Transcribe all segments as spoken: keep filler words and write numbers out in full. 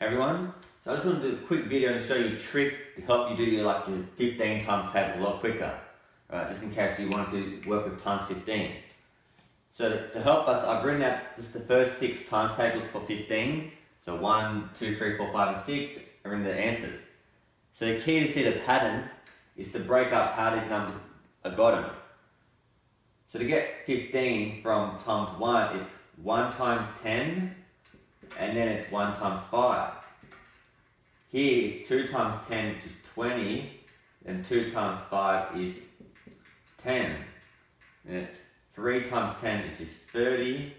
Everyone, so I just want to do a quick video to show you a trick to help you do your like your fifteen times tables a lot quicker, right? Just in case you want to work with times fifteen. So to, to help us, I've written out just the first six times tables for fifteen. So one, two, three, four, five, and six are in the answers. So the key to see the pattern is to break up how these numbers are gotten. So to get fifteen from times one, it's one times ten, and then it's one times five. Here it's two times ten, which is twenty, and two times five is ten. And it's three times ten, which is thirty,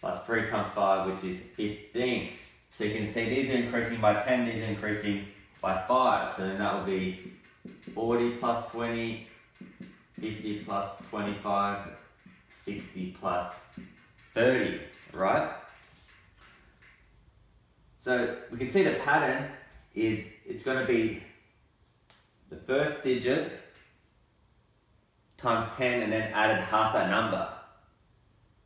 plus three times five, which is fifteen. So you can see these are increasing by ten, these are increasing by five. So then that will be forty plus twenty, fifty plus twenty-five, sixty plus thirty, right? So we can see the pattern is it's going to be the first digit times ten and then added half that number.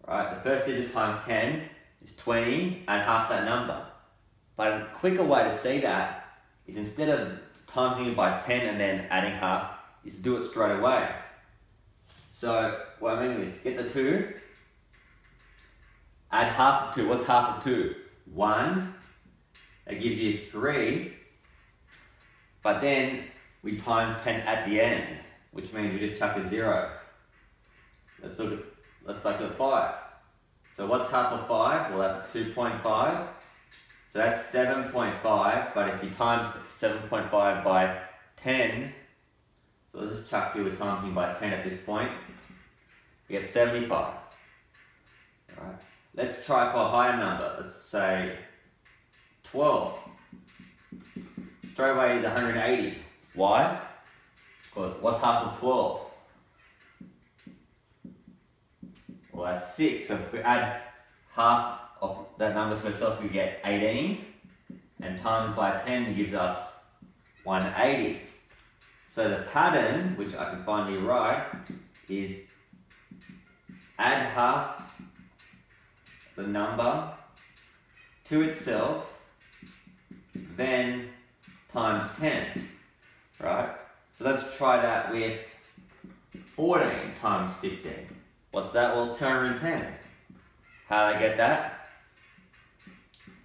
Right? The first digit times ten is twenty and half that number. But a quicker way to see that is instead of timesing it by ten and then adding half, is to do it straight away. So what I mean is get the two, add half of two. What's half of two? one. That gives you three, but then we times ten at the end, which means we just chuck a zero. Let's look at, let's look at five. So what's half of five? Well, that's two point five. So that's seven point five, but if you times seven point five by ten, so let's just chuck two, we're timesing by ten at this point, we get seventy-five. All right. Let's try for a higher number. Let's say twelve. Straight away is one hundred eighty. Why? Because what's half of twelve? Well, that's six. So if we add half of that number to itself, we get eighteen. And times by ten gives us one hundred eighty. So the pattern, which I can finally write, is add half the number to itself, then times ten, right? So let's try that with fourteen times fifteen. What's that? Well, two hundred ten. How do I get that?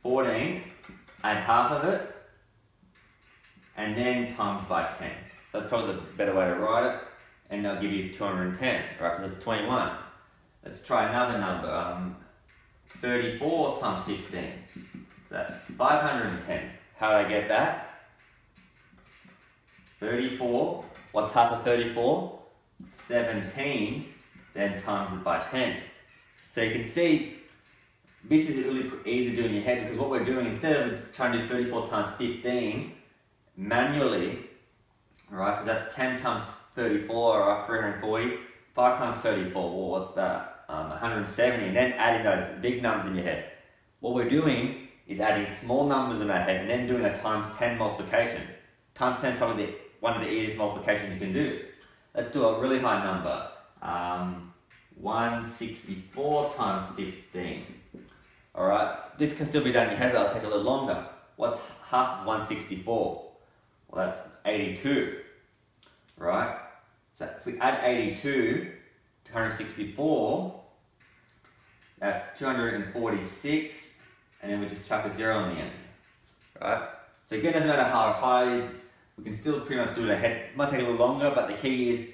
fourteen, add half of it, and then times by ten. That's probably the better way to write it, and they'll give you two hundred ten, right? Because that's twenty-one. Let's try another number. Um, thirty-four times fifteen, so five hundred ten. How do I get that? thirty-four, what's half of thirty-four? seventeen, then times it by ten. So you can see, this is really easy to do in your head because what we're doing, instead of trying to do thirty-four times fifteen manually, right, because that's ten times thirty-four, or three hundred forty, five times thirty-four, well, what's that? Um, one hundred seventy, and then adding those big numbers in your head. What we're doing is adding small numbers in our head and then doing a times ten multiplication. Times ten is probably the, one of the easiest multiplications you can do. Let's do a really high number. Um, one hundred sixty-four times fifteen. Alright, this can still be done in your head, but it'll take a little longer. What's half of one hundred sixty-four? Well, that's eighty-two. Right? So if we add eighty-two, two hundred sixty-four, that's two hundred forty-six, and then we just chuck a zero on the end, right? So again, it doesn't matter how high it is, we can still pretty much do it ahead. It might take a little longer, but the key is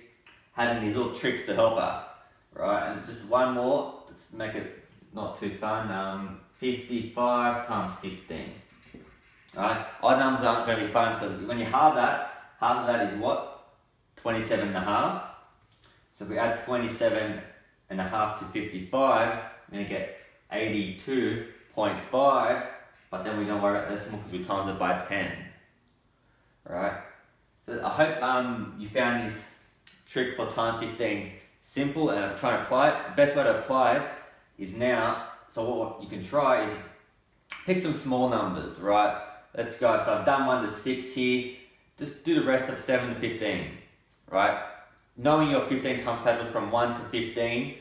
having these little tricks to help us, right? And just one more, let's make it not too fun, um, fifty-five times fifteen, right? Odd numbers aren't going to be fun because when you halve that, half of that is what? twenty-seven and a half. So if we add twenty-seven and a half to fifty-five, I'm going to get eighty-two point five, but then we don't worry about decimal because we times it by ten. Alright, so I hope um, you found this trick for times fifteen simple and I'm trying to apply it. The best way to apply it is now, so what you can try is pick some small numbers, right? Let's go, so I've done one to six here, just do the rest of seven to fifteen, right? Knowing your fifteen times tables from one to fifteen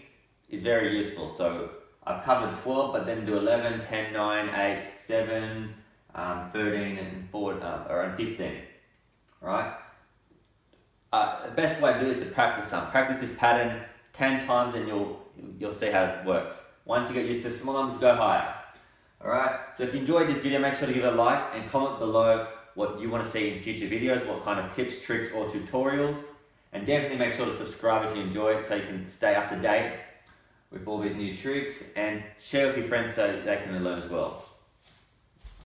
is very useful, so I've covered twelve, but then do eleven, ten, nine, eight, seven, um, thirteen, and four, uh, around fifteen, right? Uh, the best way to do it is to practice some. Practice this pattern ten times and you'll, you'll see how it works. Once you get used to small numbers, go higher. Alright, so if you enjoyed this video, make sure to give it a like and comment below what you want to see in future videos, what kind of tips, tricks or tutorials. And definitely make sure to subscribe if you enjoy it so you can stay up to date with all these new tricks, and share with your friends so they can learn as well.